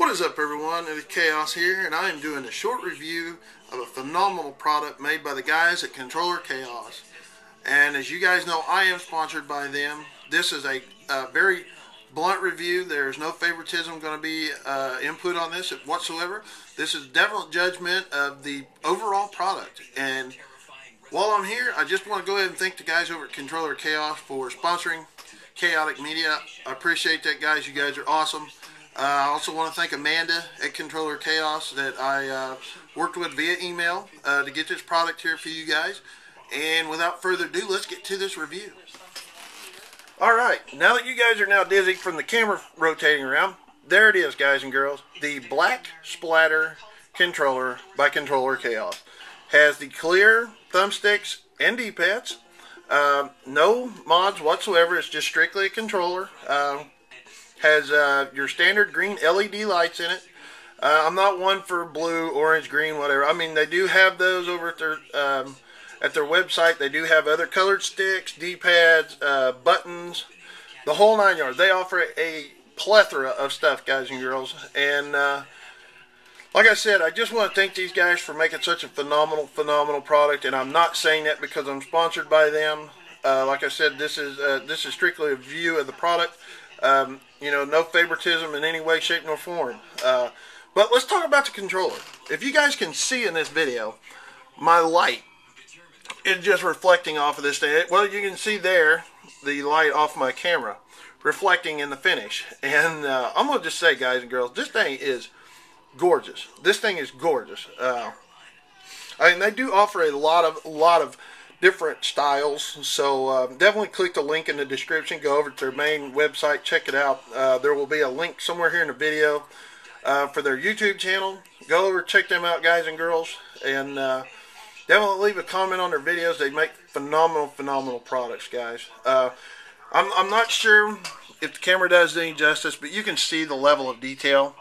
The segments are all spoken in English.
What is up, everyone? It is Chaos here, and I am doing a short review of a phenomenal product made by the guys at Controller Chaos. And as you guys know, I am sponsored by them. This is a very blunt review. There's no favoritism going to be input on this whatsoever. This is definite judgment of the overall product. And while I'm here, I just want to go ahead and thank the guys over at Controller Chaos for sponsoring Chaotic Media. I appreciate that, guys. You guys are awesome. I also want to thank Amanda at Controller Chaos that I worked with via email to get this product here for you guys. And without further ado, let's get to this review. Alright, now that you guys are now dizzy from the camera rotating around, there it is, guys and girls. The Black Splatter Controller by Controller Chaos. Has the clear thumbsticks and D-pads. No mods whatsoever. It's just strictly a controller. Has your standard green LED lights in it. I'm not one for blue, orange, green, whatever. I mean, they do have those over at their website. They do have other colored sticks, D-pads, buttons, the whole nine yards. They offer a plethora of stuff, guys and girls. And like I said, I just want to thank these guys for making such a phenomenal product. And I'm not saying that because I'm sponsored by them. Like I said, this is strictly a view of the product. You know, no favoritism in any way, shape, nor form. But let's talk about the controller. If you guys can see in this video, my light is just reflecting off of this thing. Well, you can see there the light off my camera reflecting in the finish. And I'm going to just say, guys and girls, this thing is gorgeous. This thing is gorgeous. I mean, they do offer a lot of different styles, so definitely click the link in the description. Go over to their main website, check it out. There will be a link somewhere here in the video for their YouTube channel. Go over, check them out, guys and girls, and definitely leave a comment on their videos. They make phenomenal products, guys. I'm not sure if the camera does any justice, but you can see the level of detail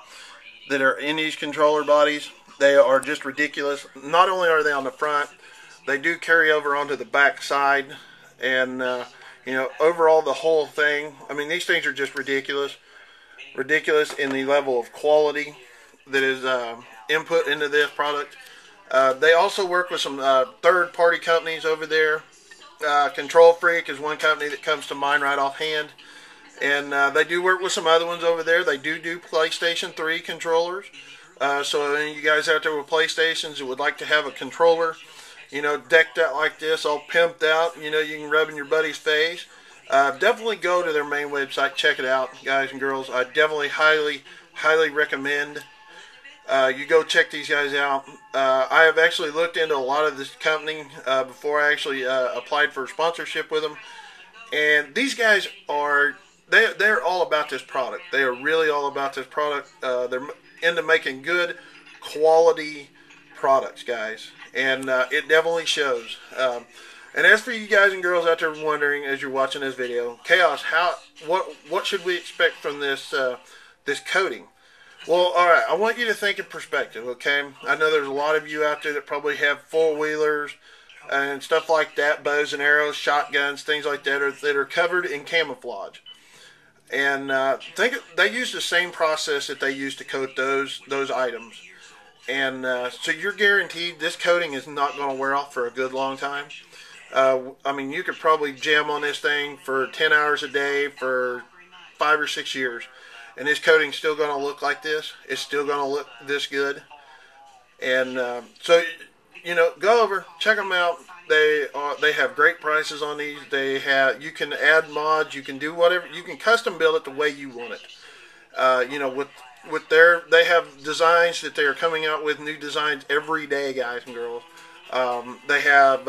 that are in these controller bodies. They are just ridiculous. Not only are they on the front, they do carry over onto the back side, and you know, overall the whole thing, I mean, these things are just ridiculous in the level of quality that is input into this product. They also work with some third-party companies over there. KontrolFreek is one company that comes to mind right offhand, and they do work with some other ones over there. They do PlayStation 3 controllers, so any of you guys out there with PlayStations who would like to have a controller, you know, decked out like this, all pimped out, you know, you can rub in your buddy's face, definitely go to their main website, check it out, guys and girls. I definitely highly recommend you go check these guys out. I have actually looked into a lot of this company before I actually applied for sponsorship with them, and these guys are, they're all about this product. They are really all about this product. They're into making good quality products, guys, and it definitely shows. And as for you guys and girls out there wondering as you're watching this video, Chaos, what should we expect from this this coating? Well, all right, I want you to think in perspective, okay? I know there's a lot of you out there that probably have four-wheelers and stuff like that, bows and arrows, shotguns, things like that are covered in camouflage. And think, they use the same process that they use to coat those items. And so you're guaranteed this coating is not going to wear off for a good long time. I mean, you could probably jam on this thing for 10 hours a day for 5 or 6 years, and this coating's still going to look like this. It's still going to look this good. And so, you know, go over, check them out. They have great prices on these. You can add mods, you can do whatever, you can custom build it the way you want it. You know, they have designs that they are coming out with, new designs every day, guys and girls. They have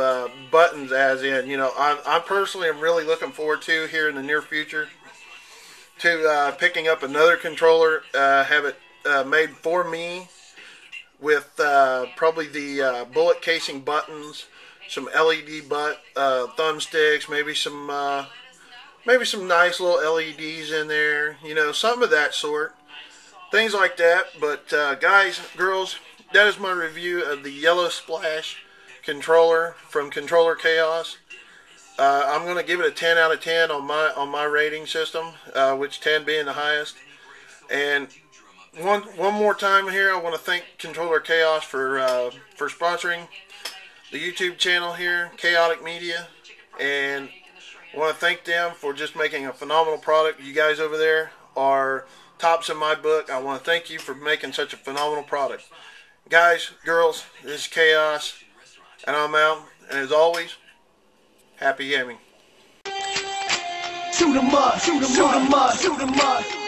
buttons, as in, you know, I personally am really looking forward to, here in the near future, to picking up another controller, have it made for me with probably the bullet casing buttons, some LED thumbsticks, maybe some nice little LEDs in there, you know, some of that sort. Things like that. But guys, girls, that is my review of the Yellow Splash controller from Controller Chaos. I'm going to give it a 10 out of 10 on my rating system, which 10 being the highest. And one more time here, I want to thank Controller Chaos for sponsoring the YouTube channel here, Chaotic Media, and I want to thank them for just making a phenomenal product. You guys over there are tops in my book. I want to thank you for making such a phenomenal product. Guys, girls, this is Chaos, and I'm out. And as always, happy gaming. Shoot 'em up, shoot 'em up, shoot 'em up.